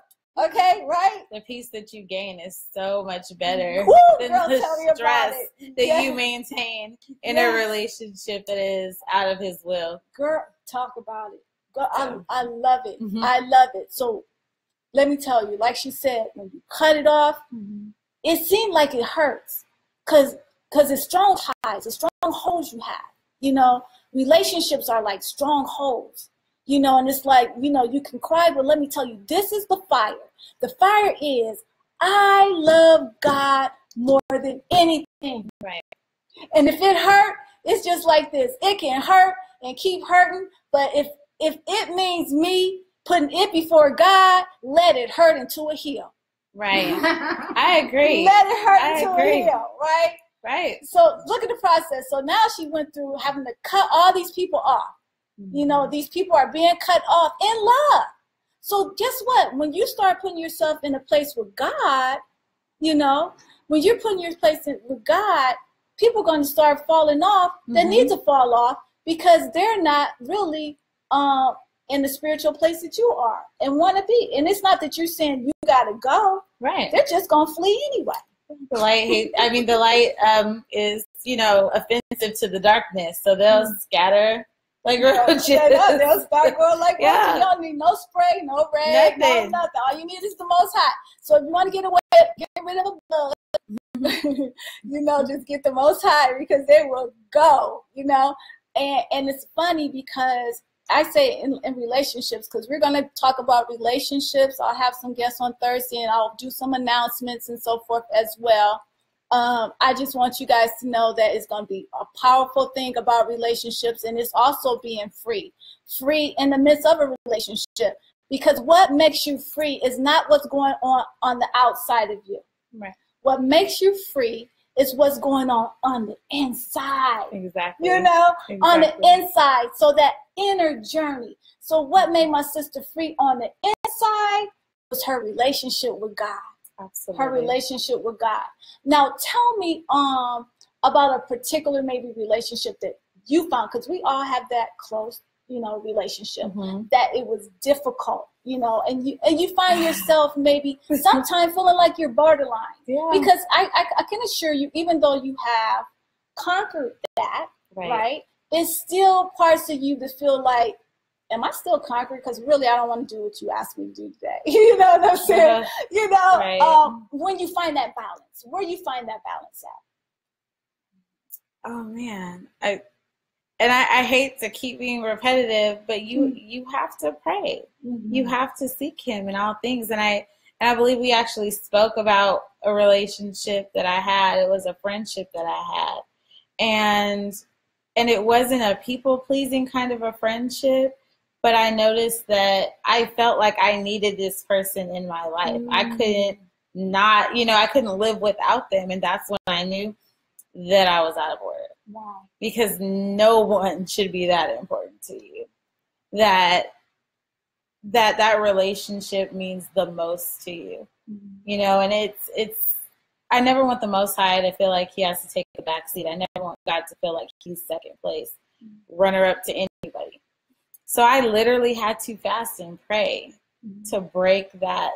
Okay, right? The peace that you gain is so much better than the stress that you maintain in a relationship that is out of his will. Girl, talk about it. Girl, I love it. I love it. So let me tell you, like she said, when you cut it off, it seemed like it hurts because it's strong ties, it's strongholds you have. You know, relationships are like strongholds. You know, and it's like, you know, you can cry, but let me tell you, this is the fire. The fire is, I love God more than anything. Right. And if it hurt, it's just like this. It can hurt and keep hurting, but if it means me putting it before God, let it hurt until it heal. Right. I agree. Let it hurt until it heal, right? Right. So look at the process. So now she went through having to cut all these people off. You know, these people are being cut off in love. So guess what? When you start putting yourself in a place with God, you know, when you're putting your place in, with God, people are going to start falling off. They need to fall off because they're not really in the spiritual place that you are and want to be. And it's not that you're saying you got to go. Right. They're just going to flee anyway. The light, I mean, the light is, you know, offensive to the darkness. So they'll scatter. Like, they'll start going like, you don't need no spray, no rag, nothing. No nothing. All you need is the Most High. So if you want to get away, get rid of the blood. You know, just get the Most High because they will go, you know. And it's funny because I say in relationships, because we're going to talk about relationships. I'll have some guests on Thursday, and I'll do some announcements and so forth as well. I just want you guys to know that it's going to be a powerful thing about relationships, and it's also being free. Free in the midst of a relationship, because what makes you free is not what's going on the outside of you. Right. What makes you free is what's going on the inside. Exactly. You know, on the inside. So that inner journey. So what made my sister free on the inside was her relationship with God. Absolutely. Her relationship with God. Now, tell me about a particular maybe relationship that you found, because we all have that close, you know, relationship that it was difficult, you know, and you find yourself maybe sometimes feeling like you're borderline. Yeah. Because I can assure you, even though you have conquered that, right, it's still parts of you that feel like, am I still conquered? Because really, I don't want to do what you asked me to do today. You know what I'm saying? You know, when you find that balance, where you find that balance at? Oh man, I hate to keep being repetitive, but you have to pray. You have to seek Him in all things, and I believe we actually spoke about a relationship that I had. It was a friendship that I had, and it wasn't a people-pleasing kind of a friendship. But I noticed that I felt like I needed this person in my life. I couldn't not, you know, I couldn't live without them. And that's when I knew that I was out of order. Wow. Because no one should be that important to you. That relationship means the most to you. You know, and it's I never want the Most High to feel like He has to take the back seat. I never want God to feel like He's second place, runner up to anybody. So I literally had to fast and pray to break that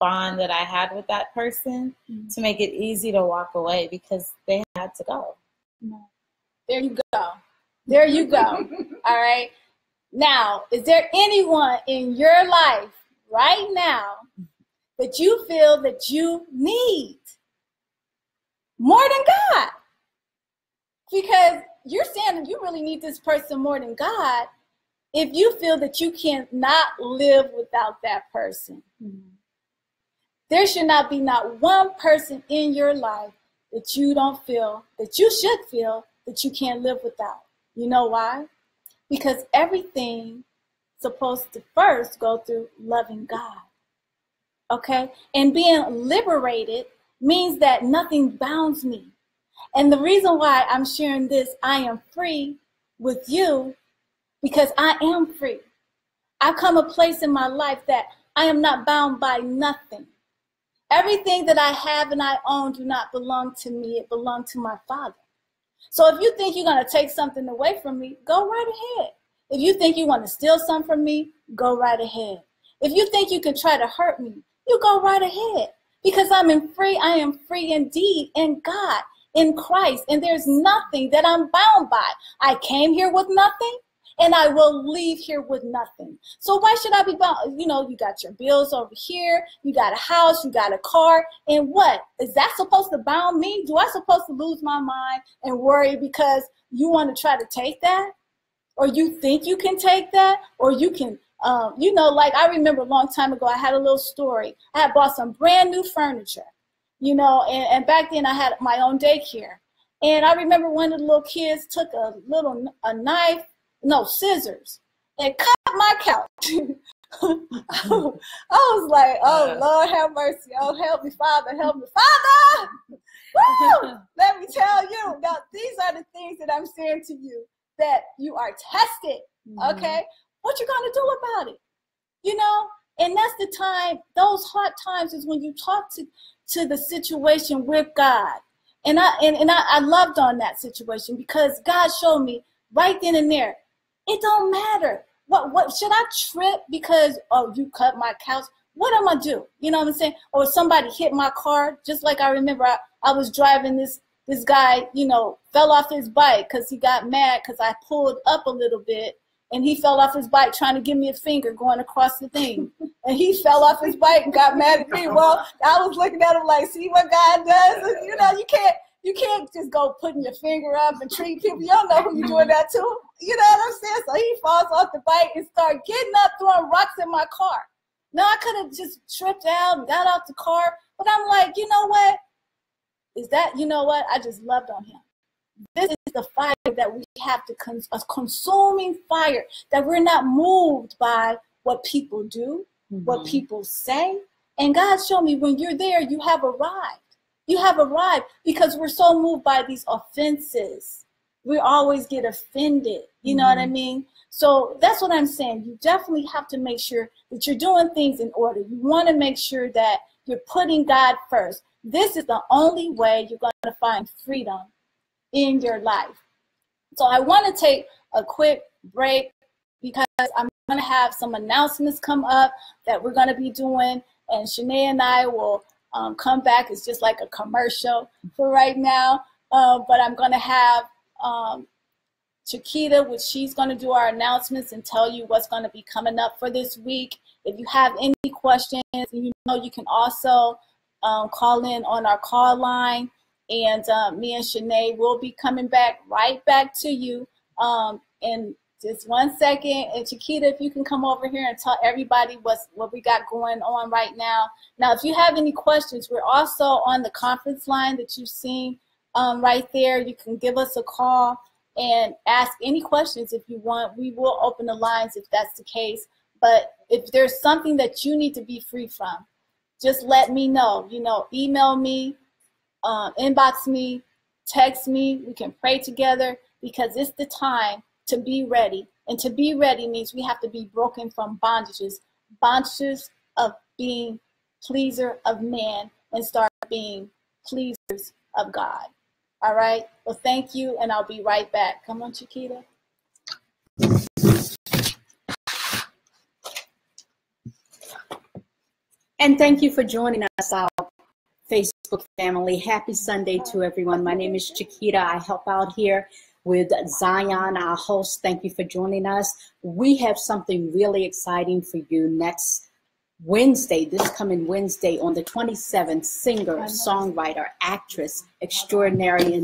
bond that I had with that person, to make it easy to walk away because they had to go. There you go. There you go. All right. Now, is there anyone in your life right now that you feel that you need more than God? Because you're saying that you really need this person more than God if you feel that you cannot live without that person. There should not be not one person in your life that you don't feel, that you should feel, that you can't live without. You know why? Because everything's supposed to first go through loving God, okay? And being liberated means that nothing bounds me. And the reason why I'm sharing this, I am free with you, because I am free. I've come a place in my life that I am not bound by nothing. Everything that I have and I own do not belong to me. It belongs to my Father. So if you think you're going to take something away from me, go right ahead. If you think you want to steal something from me, go right ahead. If you think you can try to hurt me, you go right ahead. Because I am free indeed in God, in Christ, and there's nothing that I'm bound by. I came here with nothing, and I will leave here with nothing. So why should I be bound? You know, you got your bills over here, you got a house, you got a car, and what? Is that supposed to bound me? Do I supposed to lose my mind and worry because you want to try to take that? Or you think you can take that? Or you can, you know, like I remember a long time ago, I had a little story. I had bought some brand new furniture, you know, and back then I had my own daycare. And I remember one of the little kids took a knife, no, scissors, and cut my couch. I was like, oh, Lord, have mercy. Oh, help me, Father, help me. Father, woo! Let me tell you, now, these are the things that I'm saying to you, that you are tested, okay? What you going to do about it, you know? And that's the time, those hard times is when you talk to the situation with God. And I loved on that situation because God showed me right then and there, it don't matter. What should I trip because, oh, you cut my couch? What am I do? You know what I'm saying? Or somebody hit my car, just like I remember I was driving this guy, you know, fell off his bike because he got mad because I pulled up a little bit and he fell off his bike trying to give me a finger going across the thing. And he fell off his bike and got mad at me. Well, I was looking at him like, see what God does? And, you know, you can't just go putting your finger up and treat people. You don't know who you're doing that to. You know what I'm saying? So he falls off the bike and starts getting up, throwing rocks in my car. Now, I could have just tripped out and got out the car, but I'm like, you know what? You know what? I just loved on him. This is the fire that we have to a consuming fire, that we're not moved by what people do, what people say. And God showed me when you're there, you have arrived. You have arrived because we're so moved by these offenses. We always get offended. You know what I mean? So that's what I'm saying. You definitely have to make sure that you're doing things in order. You want to make sure that you're putting God first. This is the only way you're going to find freedom in your life. So I want to take a quick break because I'm going to have some announcements come up that we're going to be doing, and Shanae and I will come back. It's just like a commercial for right now, but I'm going to have Chiquita, which she's going to do our announcements and tell you what's going to be coming up for this week. If you have any questions, you know, you can also call in on our call line, and me and Shanae will be coming back right back to you in just 1 second. And Chiquita, if you can come over here and tell everybody what we got going on right now. Now, if you have any questions, we're also on the conference line that you've seen right there. You can give us a call and ask any questions if you want. We will open the lines if that's the case. But if there's something that you need to be free from, just let me know. You know, email me, inbox me, text me. We can pray together because it's the time to be ready. And to be ready means we have to be broken from bondages of being pleaser of man, and start being pleasers of God. All right? Well, thank you, and I'll be right back. Come on, Chiquita. And thank you for joining us, our Facebook family. Happy Sunday to everyone. My name is Chiquita. I help out here with Zion, our host. Thank you for joining us. We have something really exciting for you next Wednesday, this coming Wednesday on the 27th, singer, songwriter, actress extraordinary,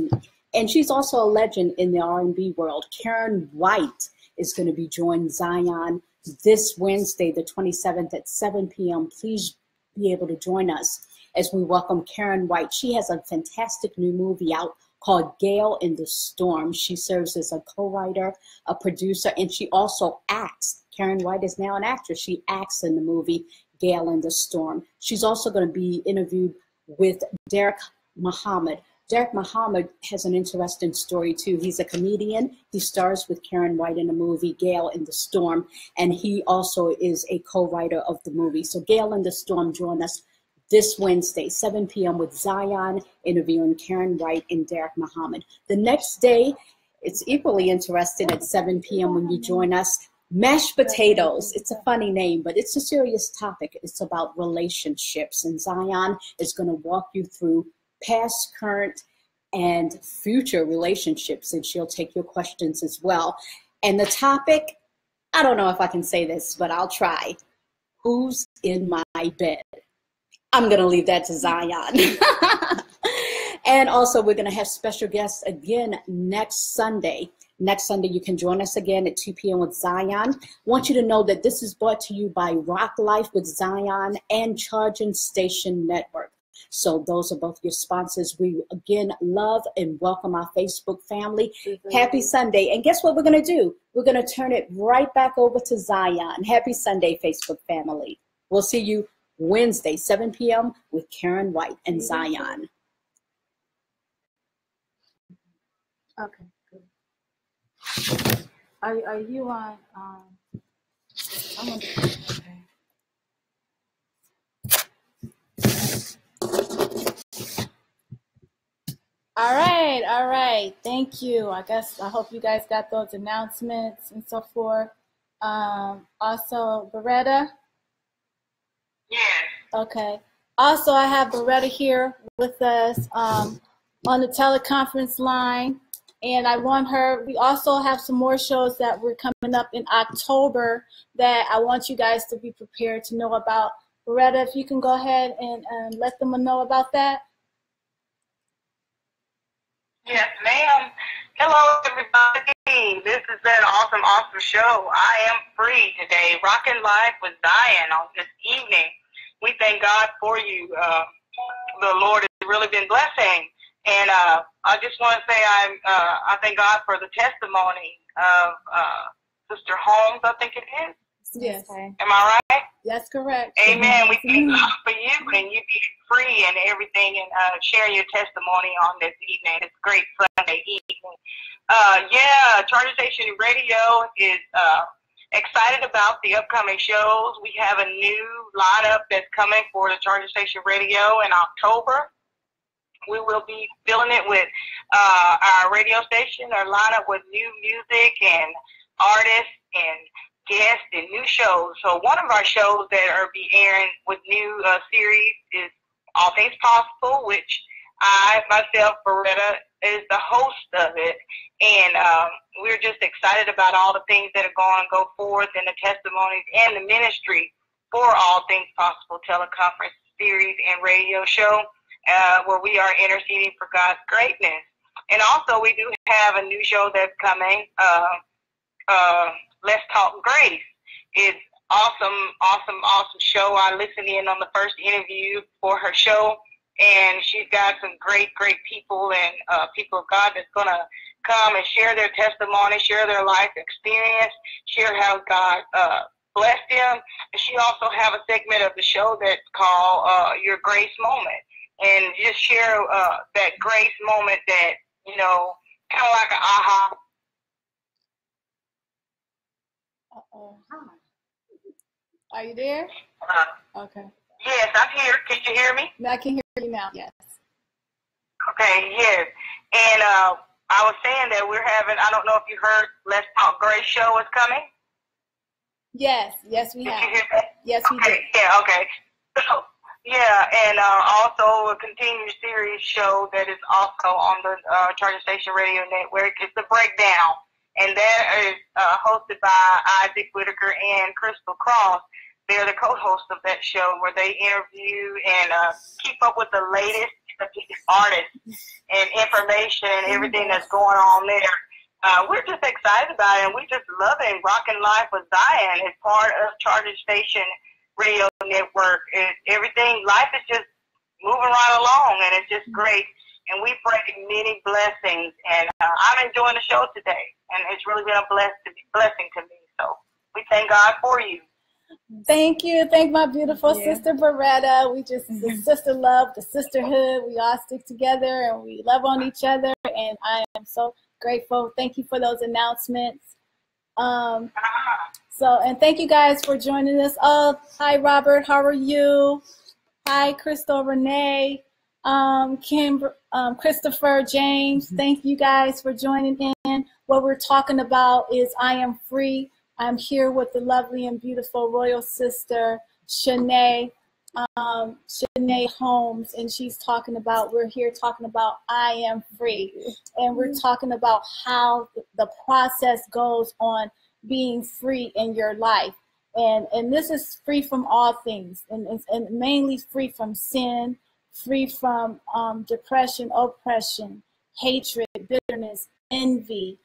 and she's also a legend in the R&B world. Karen White is going to be joining Zion this Wednesday, the 27th at 7 p.m. Please be able to join us as we welcome Karen White. She has a fantastic new movie out called Gale in the Storm. She serves as a co-writer, a producer, and she also acts. Karen White is now an actress. She acts in the movie Gale in the Storm. She's also going to be interviewed with Derek Muhammad. Derek Muhammad has an interesting story too. He's a comedian. He stars with Karen White in the movie Gale in the Storm, and he also is a co-writer of the movie. So Gale in the Storm, join us this Wednesday, 7 p.m. with Zion, interviewing Karen White and Derek Muhammad. The next day, it's equally interesting at 7 p.m. when you join us, Mashed Potatoes. It's a funny name, but it's a serious topic. It's about relationships, and Zion is going to walk you through past, current, and future relationships, and she'll take your questions as well. And the topic, I don't know if I can say this, but I'll try. Who's in my bed? I'm going to leave that to Zion. And also, we're going to have special guests again next Sunday. Next Sunday, you can join us again at 2 p.m. with Zion. I want you to know that this is brought to you by Rock Life with Zion and Charger Station Network. So those are both your sponsors. We, again, love and welcome our Facebook family. Mm-hmm. Happy Sunday. And guess what we're going to do? We're going to turn it right back over to Zion. Happy Sunday, Facebook family. We'll see you Wednesday, 7 p.m. with Karen White and Zion. Okay, good. Are you on? I'm on. Okay. All right, all right. Thank you. I guess I hope you guys got those announcements and so forth. Also, Beretta. Yes. Okay. Also, I have Beretta here with us on the teleconference line, and I want her. We also have some more shows that we're coming up in October that I want you guys to be prepared to know about. Beretta, if you can go ahead and let them know about that. Yes, ma'am. Hello, everybody. This is an awesome, awesome show. I am free today, rocking live with Zion on this evening. We thank God for you. The Lord has really been blessing. And I just want to say I thank God for the testimony of Sister Holmes, I think it is. Yes. Am I right? That's correct. Amen. We thank God for you, and you be free and everything, and share your testimony on this evening. It's a great Sunday evening. Yeah, Charger Station Radio is excited about the upcoming shows. We have a new lineup that's coming for the Charger Station Radio in October. We will be filling it with our radio station, our lineup with new music and artists and guests and new shows. So one of our shows that are be airing with new series is All Things Possible, which I myself, Beretta, is the host of it, and we're just excited about all the things that are going to go forth and the testimonies and the ministry for All Things Possible teleconference series and radio show, where we are interceding for God's greatness. And also we do have a new show that's coming, Let's Talk Grace. It's awesome, awesome, awesome show. I listened in on the first interview for her show, and she's got some great, great people and people of God that's going to come and share their testimony, share their life experience, share how God blessed them. And she also have a segment of the show that's called Your Grace Moment, and just share that grace moment that, you know, kind of like an aha. Are you there? Okay. Yes, I'm here. Can you hear me? I can hear you now, yes. Okay, yes. And I was saying that we're having, I don't know if you heard, Let's Talk Grace show is coming? Yes, yes we have. Did you hear that? Yes, we did. Yeah, okay. So Yeah, and also a continued series show that is also on the Charger Station Radio Network. It's The Breakdown, and that is hosted by Isaac Whitaker and Crystal Cross. They're the co-hosts of that show where they interview and keep up with the latest artists and information and everything that's going on there. We're just excited about it, and we just love it. Rock Life with Zion is part of Charger Station Radio Network. Everything, life is just moving right along, and it's just great. And we pray many blessings, and I'm enjoying the show today, and it's really been a blessing to me. So we thank God for you. Thank you. Thank my beautiful sister Beretta. We just, the sister love, the sisterhood. We all stick together, and we love on each other, and I am so grateful. Thank you for those announcements. So, and thank you guys for joining us. Oh, hi, Robert. How are you? Hi, Crystal, Renee, Kim, Christopher, James. Thank you guys for joining in. What we're talking about is I am free. I'm here with the lovely and beautiful royal sister, Shanae Helms, and she's talking about, we're here talking about I am free. And we're talking about how the process goes on being free in your life. And this is free from all things, and mainly free from sin, free from depression, oppression, hatred, bitterness, envy,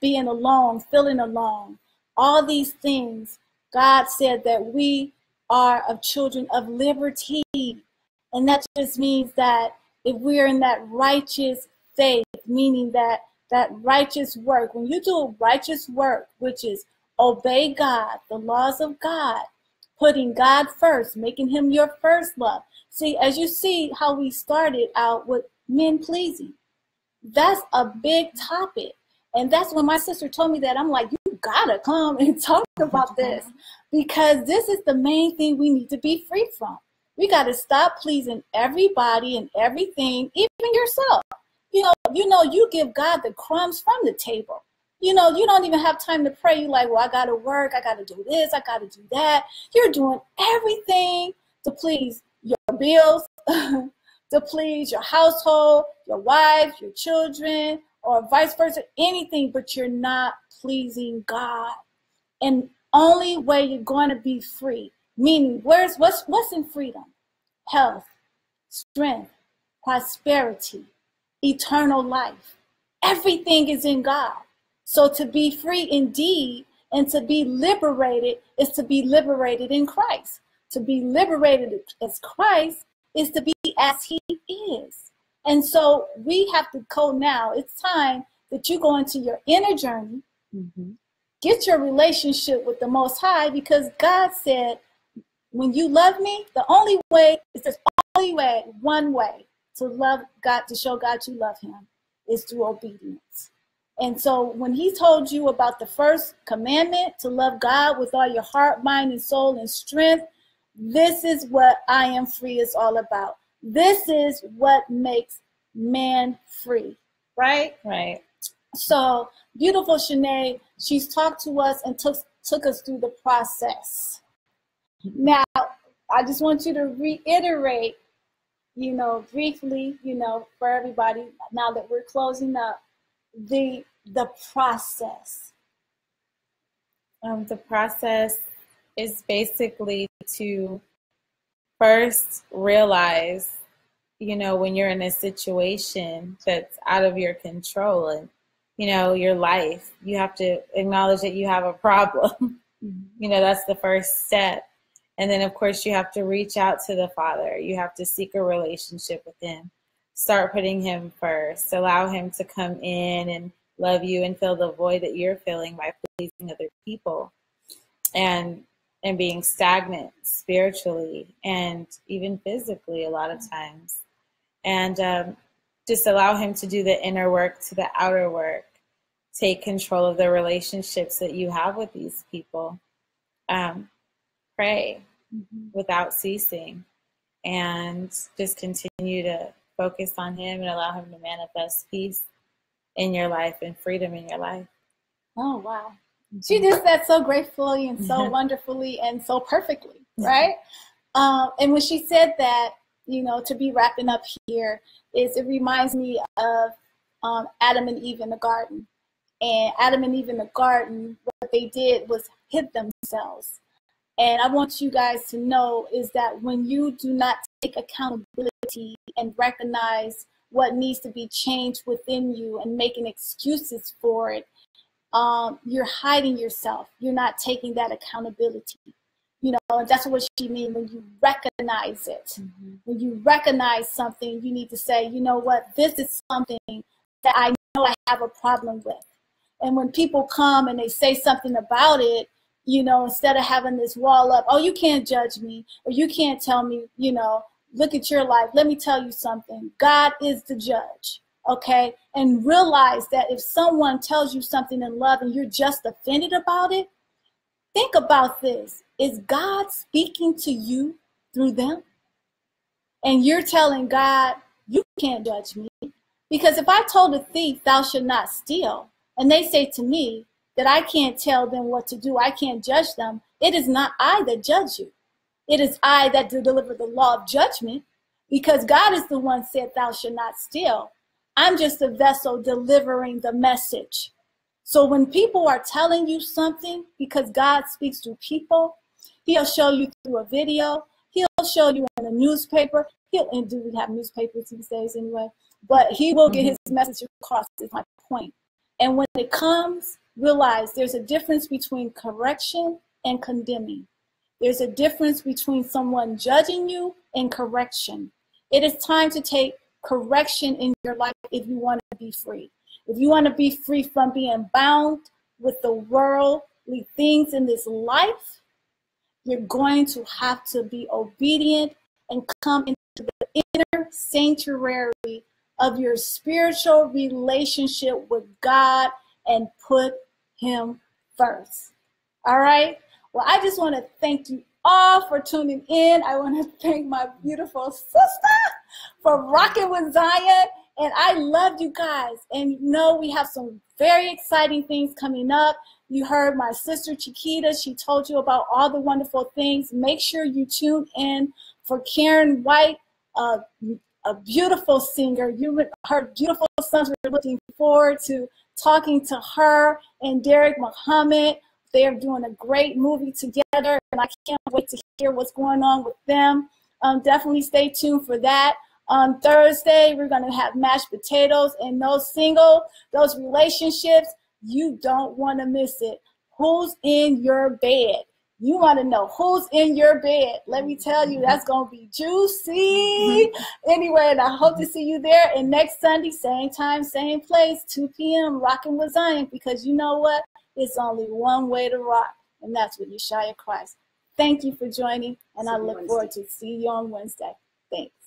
being alone, feeling alone. All these things, God said that we are of children of liberty. And that just means that if we're in that righteous faith, meaning that righteous work, when you do righteous work, which is obey God, the laws of God, putting God first, making him your first love. See, as you see how we started out with men pleasing, that's a big topic. And that's when my sister told me that, I'm like, you gotta come and talk about this, because this is the main thing we need to be free from. We gotta stop pleasing everybody and everything, even yourself. You know, you give God the crumbs from the table. You know, you don't even have time to pray. You're like, well, I gotta work, I gotta do this, I gotta do that. You're doing everything to please your bills, to please your household, your wife, your children, or vice versa, anything, but you're not pleasing God. And only way you're going to be free, meaning what's in freedom? Health, strength, prosperity, eternal life. Everything is in God. So to be free indeed and to be liberated is to be liberated in Christ. To be liberated as Christ is to be as he is. And so we have to go now. It's time that you go into your inner journey, get your relationship with the Most High, because God said, when you love me, the only way, it's the only way, one way to love God, to show God you love him, is through obedience. And so when he told you about the first commandment, to love God with all your heart, mind, and soul, and strength, this is what I am free is all about. This is what makes man free, right? Right. So beautiful Shanae, she's talked to us and took us through the process. Now, I just want you to reiterate, you know, briefly, you know, for everybody, now that we're closing up, the process. The process is basically to first realize, you know, when you're in a situation that's out of your control and, you know, your life, you have to acknowledge that you have a problem. You know, that's the first step. And then, of course, you have to reach out to the Father. You have to seek a relationship with him. Start putting him first. Allow him to come in and love you and fill the void that you're filling by pleasing other people. And being stagnant spiritually and even physically a lot of times. And just allow him to do the inner work to the outer work. Take control of the relationships that you have with these people. Pray without ceasing, and just continue to focus on him and allow him to manifest peace in your life and freedom in your life. Oh, wow. She did that so gratefully and so wonderfully and so perfectly, right? And when she said that, you know, to be wrapping up here, is it reminds me of Adam and Eve in the garden. And Adam and Eve in the garden, what they did was hid themselves. And I want you guys to know is that when you do not take accountability and recognize what needs to be changed within you and making excuses for it, you're hiding yourself. You're not taking that accountability. You know, and that's what she means when you recognize it. Mm-hmm. When you recognize something, you need to say, you know what, this is something that I know I have a problem with. And when people come and they say something about it, you know, instead of having this wall up, oh, you can't judge me, or you can't tell me, you know, look at your life. Let me tell you something. God is the judge, okay? And realize that if someone tells you something in love and you're just offended about it, think about this. Is God speaking to you through them? And you're telling God, you can't judge me. Because if I told a thief, thou shalt not steal, and they say to me that I can't tell them what to do, I can't judge them, it is not I that judge you. It is I that deliver the law of judgment, because God is the one said, thou shalt not steal. I'm just a vessel delivering the message. So when people are telling you something, because God speaks through people, he'll show you through a video, he'll show you in a newspaper, and do we have newspapers these days anyway, but he will get his message across, is my point. And when it comes, realize there's a difference between correction and condemning. There's a difference between someone judging you and correction. It is time to take correction in your life if you want to be free. If you want to be free from being bound with the worldly things in this life, you're going to have to be obedient and come into the inner sanctuary of your spiritual relationship with God and put him first. All right? Well, I just want to thank you all for tuning in. I want to thank my beautiful sister for rocking with Zion. And I love you guys. And you know, we have some very exciting things coming up. You heard my sister Chiquita. She told you about all the wonderful things. Make sure you tune in for Karen White, a beautiful singer. Her beautiful sons, we're looking forward to talking to her and Derek Muhammad. They are doing a great movie together, and I can't wait to hear what's going on with them. Definitely stay tuned for that. On Thursday, we're going to have mashed potatoes, and those single, those relationships, you don't want to miss it. Who's in your bed? You want to know who's in your bed. Let me tell you, that's going to be juicy. Anyway, and I hope to see you there. And next Sunday, same time, same place, 2 p.m., Rocking with Zion, because you know what? It's only one way to rock, and that's with Yeshaya Christ. Thank you for joining, and I look forward to see you on Wednesday. Thanks.